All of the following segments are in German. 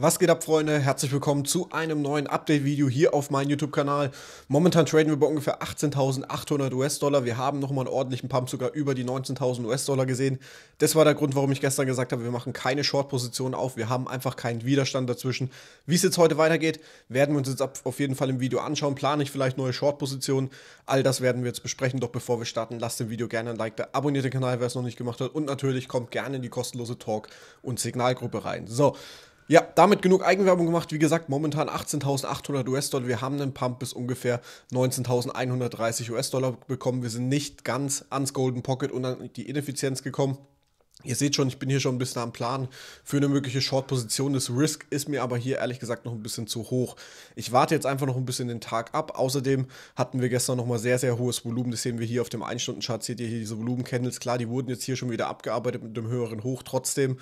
Was geht ab, Freunde? Herzlich willkommen zu einem neuen Update-Video hier auf meinem YouTube-Kanal. Momentan traden wir bei ungefähr 18.800 US-Dollar. Wir haben nochmal einen ordentlichen Pump sogar über die 19.000 US-Dollar gesehen. Das war der Grund, warum ich gestern gesagt habe, wir machen keine Short-Positionen auf. Wir haben einfach keinen Widerstand dazwischen. Wie es jetzt heute weitergeht, werden wir uns jetzt auf jeden Fall im Video anschauen. Plane ich vielleicht neue Short-Positionen. All das werden wir jetzt besprechen. Doch bevor wir starten, lasst dem Video gerne ein Like da, abonniert den Kanal, wer es noch nicht gemacht hat. Und natürlich kommt gerne in die kostenlose Talk- und Signalgruppe rein. So. Ja, damit genug Eigenwerbung gemacht. Wie gesagt, momentan 18.800 US-Dollar. Wir haben einen Pump bis ungefähr 19.130 US-Dollar bekommen. Wir sind nicht ganz ans Golden Pocket und an die Ineffizienz gekommen. Ihr seht schon, ich bin hier schon ein bisschen am Plan für eine mögliche Short-Position. Das Risk ist mir aber hier ehrlich gesagt noch ein bisschen zu hoch. Ich warte jetzt einfach noch ein bisschen den Tag ab. Außerdem hatten wir gestern nochmal sehr, sehr hohes Volumen. Das sehen wir hier auf dem 1-Stunden-Chart. Seht ihr hier diese Volumen-Candles? Klar, die wurden jetzt hier schon wieder abgearbeitet mit dem höheren Hoch. Trotzdem,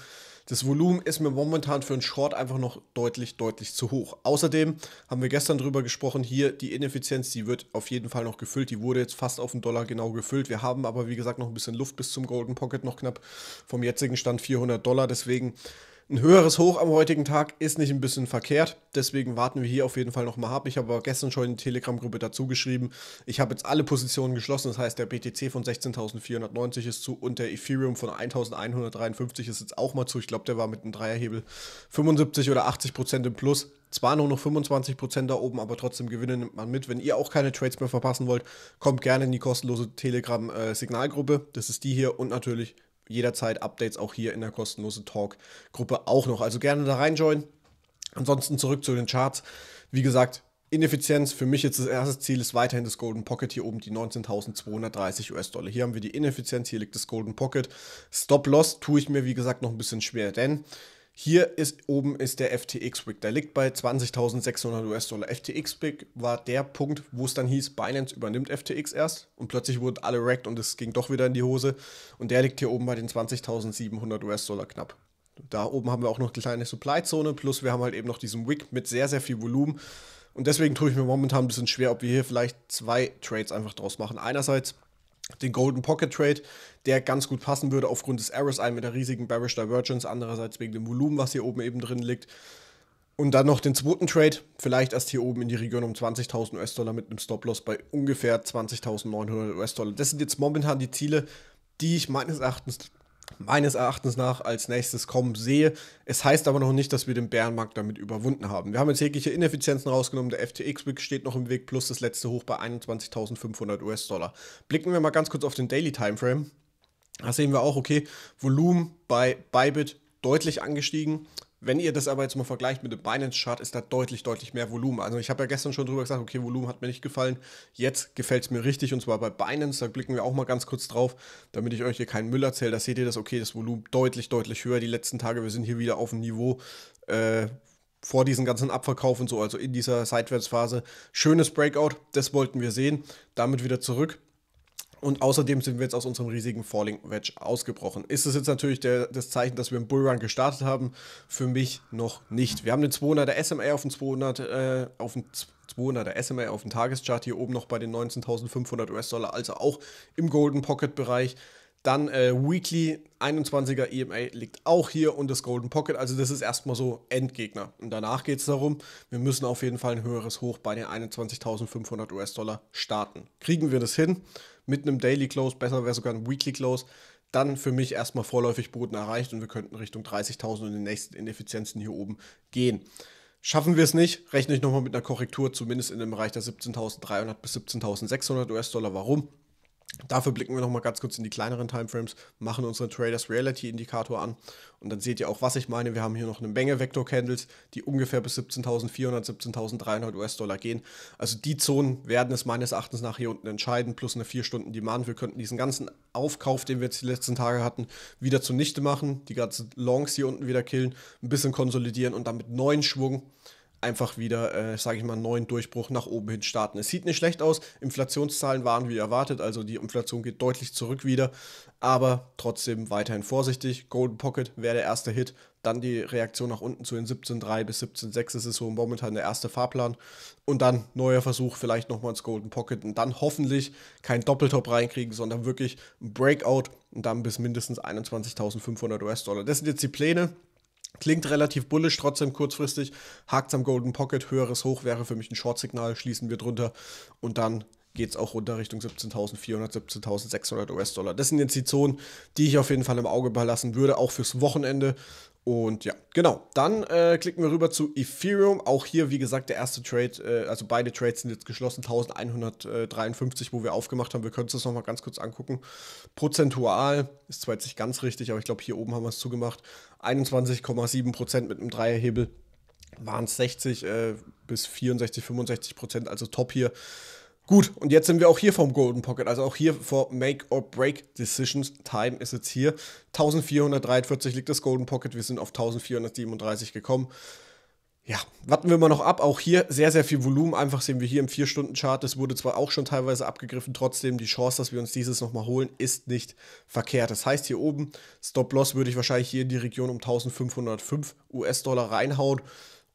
das Volumen ist mir momentan für einen Short einfach noch deutlich, deutlich zu hoch. Außerdem haben wir gestern drüber gesprochen, hier die Ineffizienz, die wird auf jeden Fall noch gefüllt. Die wurde jetzt fast auf den Dollar genau gefüllt. Wir haben aber, wie gesagt, noch ein bisschen Luft bis zum Golden Pocket, noch knapp vom jetzigen Stand $400. Deswegen ein höheres Hoch am heutigen Tag ist nicht ein bisschen verkehrt. Deswegen warten wir hier auf jeden Fall nochmal ab. Ich habe aber gestern schon in die Telegram-Gruppe dazu geschrieben. Ich habe jetzt alle Positionen geschlossen. Das heißt, der BTC von 16.490 ist zu und der Ethereum von 1.153 ist jetzt auch mal zu. Ich glaube, der war mit einem Dreierhebel 75 oder 80% im Plus. Zwar nur noch 25% da oben, aber trotzdem Gewinne nimmt man mit. Wenn ihr auch keine Trades mehr verpassen wollt, kommt gerne in die kostenlose Telegram-Signalgruppe. Das ist die hier und natürlich jederzeit Updates auch hier in der kostenlosen Talk-Gruppe auch noch. Also gerne da reinjoinen. Ansonsten zurück zu den Charts. Wie gesagt, Ineffizienz, für mich jetzt das erste Ziel ist weiterhin das Golden Pocket, hier oben die 19.230 US-Dollar. Hier haben wir die Ineffizienz, hier liegt das Golden Pocket. Stop-Loss tue ich mir, wie gesagt, noch ein bisschen schwer, denn hier oben ist der FTX-Wick, der liegt bei 20.600 US-Dollar. FTX-Wick war der Punkt, wo es dann hieß, Binance übernimmt FTX erst und plötzlich wurden alle wrecked und es ging doch wieder in die Hose. Und der liegt hier oben bei den 20.700 US-Dollar knapp. Da oben haben wir auch noch eine kleine Supply-Zone, plus wir haben halt eben noch diesen Wick mit sehr, sehr viel Volumen. Und deswegen tue ich mir momentan ein bisschen schwer, ob wir hier vielleicht zwei Trades einfach draus machen. Einerseits den Golden Pocket Trade, der ganz gut passen würde aufgrund des Errors, ein mit der riesigen Bearish Divergence, andererseits wegen dem Volumen, was hier oben eben drin liegt. Und dann noch den zweiten Trade, vielleicht erst hier oben in die Region um 20.000 US-Dollar mit einem Stop-Loss bei ungefähr 20.900 US-Dollar. Das sind jetzt momentan die Ziele, die ich meines Erachtens nach als nächstes kommen sehe. Es heißt aber noch nicht, dass wir den Bärenmarkt damit überwunden haben. Wir haben jetzt jegliche Ineffizienzen rausgenommen, der FTX-Wick steht noch im Weg, plus das letzte Hoch bei 21.500 US-Dollar. Blicken wir mal ganz kurz auf den Daily-Timeframe. Da sehen wir auch, okay, Volumen bei Bybit deutlich angestiegen. Wenn ihr das aber jetzt mal vergleicht mit dem Binance-Chart, ist da deutlich, deutlich mehr Volumen. Also ich habe ja gestern schon drüber gesagt, okay, Volumen hat mir nicht gefallen. Jetzt gefällt es mir richtig und zwar bei Binance. Da blicken wir auch mal ganz kurz drauf, damit ich euch hier keinen Müll erzähle. Da seht ihr das, okay, das Volumen deutlich, deutlich höher. Die letzten Tage, wir sind hier wieder auf dem Niveau vor diesem ganzen Abverkauf und so, also in dieser Seitwärtsphase. Schönes Breakout, das wollten wir sehen. Damit wieder zurück. Und außerdem sind wir jetzt aus unserem riesigen Falling Wedge ausgebrochen. Ist es jetzt natürlich das Zeichen, dass wir einen Bullrun gestartet haben? Für mich noch nicht. Wir haben den 200er SMA auf den 200er SMA auf dem Tageschart hier oben noch bei den 19.500 US-Dollar, also auch im Golden Pocket Bereich. Dann Weekly 21er EMA liegt auch hier und das Golden Pocket. Also das ist erstmal so Endgegner. Und danach geht es darum, wir müssen auf jeden Fall ein höheres Hoch bei den 21.500 US-Dollar starten. Kriegen wir das hin? Mit einem Daily Close, besser wäre sogar ein Weekly Close. Dann für mich erstmal vorläufig Boden erreicht und wir könnten Richtung 30.000 und den nächsten Ineffizienzen hier oben gehen. Schaffen wir es nicht, rechne ich nochmal mit einer Korrektur, zumindest in dem Bereich der 17.300 bis 17.600 US-Dollar. Warum? Dafür blicken wir nochmal ganz kurz in die kleineren Timeframes, machen unseren Traders Reality Indikator an und dann seht ihr auch, was ich meine. Wir haben hier noch eine Menge Vector Candles, die ungefähr bis 17.400, 17.300 US-Dollar gehen. Also die Zonen werden es meines Erachtens nach hier unten entscheiden, plus eine 4-Stunden Demand. Wir könnten diesen ganzen Aufkauf, den wir jetzt die letzten Tage hatten, wieder zunichte machen, die ganzen Longs hier unten wieder killen, ein bisschen konsolidieren und dann mit neuen Schwung einfach wieder, sage ich mal, einen neuen Durchbruch nach oben hin starten. Es sieht nicht schlecht aus, Inflationszahlen waren wie erwartet, also die Inflation geht deutlich zurück wieder, aber trotzdem weiterhin vorsichtig. Golden Pocket wäre der erste Hit, dann die Reaktion nach unten zu den 17.3 bis 17.6, das ist so momentan der erste Fahrplan und dann neuer Versuch, vielleicht nochmal ins Golden Pocket und dann hoffentlich kein Doppeltop reinkriegen, sondern wirklich ein Breakout und dann bis mindestens 21.500 US-Dollar. Das sind jetzt die Pläne. Klingt relativ bullisch, trotzdem kurzfristig. Hakt's am Golden Pocket, höheres Hoch wäre für mich ein Short-Signal, schließen wir drunter und dann geht es auch runter Richtung 17.400, 17.600 US-Dollar. Das sind jetzt die Zonen, die ich auf jeden Fall im Auge behalten würde, auch fürs Wochenende. Und ja, genau, dann klicken wir rüber zu Ethereum. Auch hier, wie gesagt, der erste Trade, also beide Trades sind jetzt geschlossen, 1153, wo wir aufgemacht haben. Wir können uns das nochmal ganz kurz angucken. Prozentual, ist zwar jetzt nicht ganz richtig, aber ich glaube, hier oben haben wir es zugemacht. 21,7% mit einem Dreierhebel, waren es 60 bis 64, 65%, also top hier. Gut, und jetzt sind wir auch hier vom Golden Pocket, also auch hier vor Make-or-Break-Decisions, Time ist jetzt hier. 1443 liegt das Golden Pocket, wir sind auf 1437 gekommen. Ja, warten wir mal noch ab, auch hier sehr, sehr viel Volumen, einfach sehen wir hier im 4-Stunden-Chart, das wurde zwar auch schon teilweise abgegriffen, trotzdem die Chance, dass wir uns dieses nochmal holen, ist nicht verkehrt. Das heißt hier oben, Stop-Loss würde ich wahrscheinlich hier in die Region um 1505 US-Dollar reinhauen.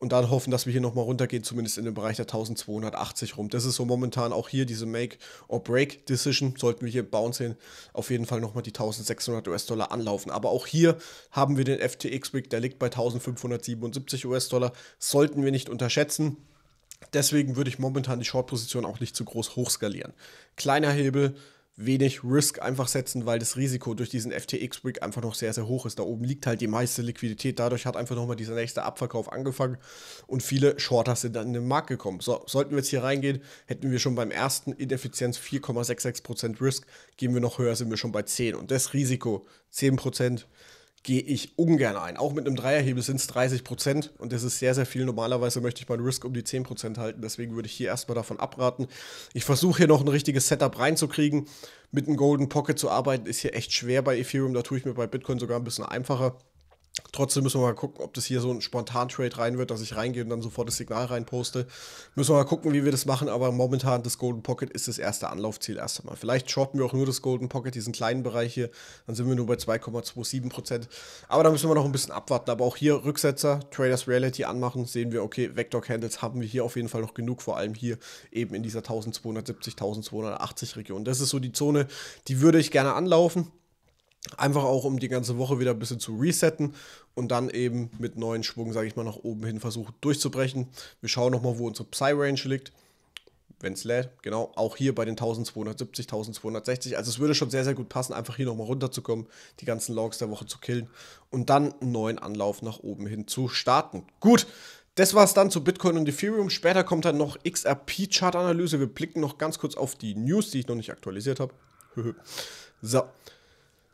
Und dann hoffen, dass wir hier nochmal runtergehen, zumindest in den Bereich der 1280 rum. Das ist so momentan auch hier diese Make-or-Break-Decision. Sollten wir hier Bounce hin, auf jeden Fall nochmal die 1600 US-Dollar anlaufen. Aber auch hier haben wir den FTX-Wick, der liegt bei 1577 US-Dollar. Sollten wir nicht unterschätzen. Deswegen würde ich momentan die Short-Position auch nicht zu groß hochskalieren. Kleiner Hebel, wenig Risk einfach setzen, weil das Risiko durch diesen FTX-Wick einfach noch sehr, sehr hoch ist. Da oben liegt halt die meiste Liquidität. Dadurch hat einfach nochmal dieser nächste Abverkauf angefangen und viele Shorter sind dann in den Markt gekommen. So, sollten wir jetzt hier reingehen, hätten wir schon beim ersten Ineffizienz 4,66% Risk. Gehen wir noch höher, sind wir schon bei 10. Und das Risiko 10% gehe ich ungern ein. Auch mit einem Dreierhebel sind es 30% und das ist sehr, sehr viel. Normalerweise möchte ich meinen Risk um die 10% halten, deswegen würde ich hier erstmal davon abraten. Ich versuche hier noch ein richtiges Setup reinzukriegen. Mit einem Golden Pocket zu arbeiten ist hier echt schwer bei Ethereum, da tue ich mir bei Bitcoin sogar ein bisschen einfacher. Trotzdem müssen wir mal gucken, ob das hier so ein Spontan-Trade rein wird, dass ich reingehe und dann sofort das Signal reinposte. Müssen wir mal gucken, wie wir das machen, aber momentan das Golden Pocket ist das erste Anlaufziel erst einmal. Vielleicht shorten wir auch nur das Golden Pocket, diesen kleinen Bereich hier, dann sind wir nur bei 2,27%. Aber da müssen wir noch ein bisschen abwarten, aber auch hier Rücksetzer, Traders Reality anmachen, sehen wir, okay, Vector Candles haben wir hier auf jeden Fall noch genug, vor allem hier eben in dieser 1270, 1280 Region. Das ist so die Zone, die würde ich gerne anlaufen. Einfach auch, um die ganze Woche wieder ein bisschen zu resetten und dann eben mit neuen Schwung, sage ich mal, nach oben hin versuchen durchzubrechen. Wir schauen nochmal, wo unsere Psy-Range liegt, wenn es lädt, genau, auch hier bei den 1270, 1260. Also es würde schon sehr, sehr gut passen, einfach hier nochmal runterzukommen, die ganzen Longs der Woche zu killen und dann einen neuen Anlauf nach oben hin zu starten. Gut. Das war es dann zu Bitcoin und Ethereum. Später kommt dann noch XRP-Chart-Analyse. Wir blicken noch ganz kurz auf die News, die ich noch nicht aktualisiert habe. So.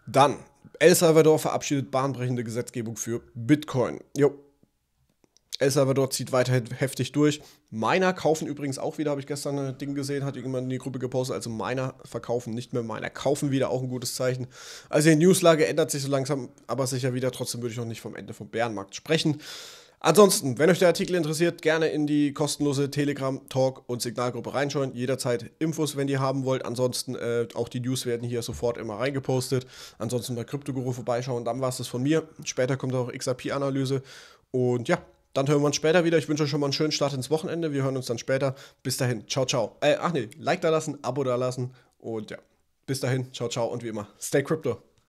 Dann, El Salvador verabschiedet bahnbrechende Gesetzgebung für Bitcoin. Jo. El Salvador zieht weiterhin heftig durch. Miner kaufen übrigens auch wieder, habe ich gestern ein Ding gesehen, hat irgendjemand in die Gruppe gepostet. Also Miner verkaufen nicht mehr, Miner kaufen wieder, auch ein gutes Zeichen. Also die Newslage ändert sich so langsam, aber sicher wieder. Trotzdem würde ich noch nicht vom Ende vom Bärenmarkt sprechen. Ansonsten, wenn euch der Artikel interessiert, gerne in die kostenlose Telegram, Talk und Signalgruppe reinschauen. Jederzeit Infos, wenn ihr haben wollt. Ansonsten, auch die News werden hier sofort immer reingepostet. Ansonsten bei CryptoGuru vorbeischauen. Dann war es das von mir. Später kommt auch XRP-Analyse. Und ja, dann hören wir uns später wieder. Ich wünsche euch schon mal einen schönen Start ins Wochenende. Wir hören uns dann später. Bis dahin, ciao, ciao. Like da lassen, Abo da lassen. Und ja, bis dahin, ciao, ciao. Und wie immer, stay crypto.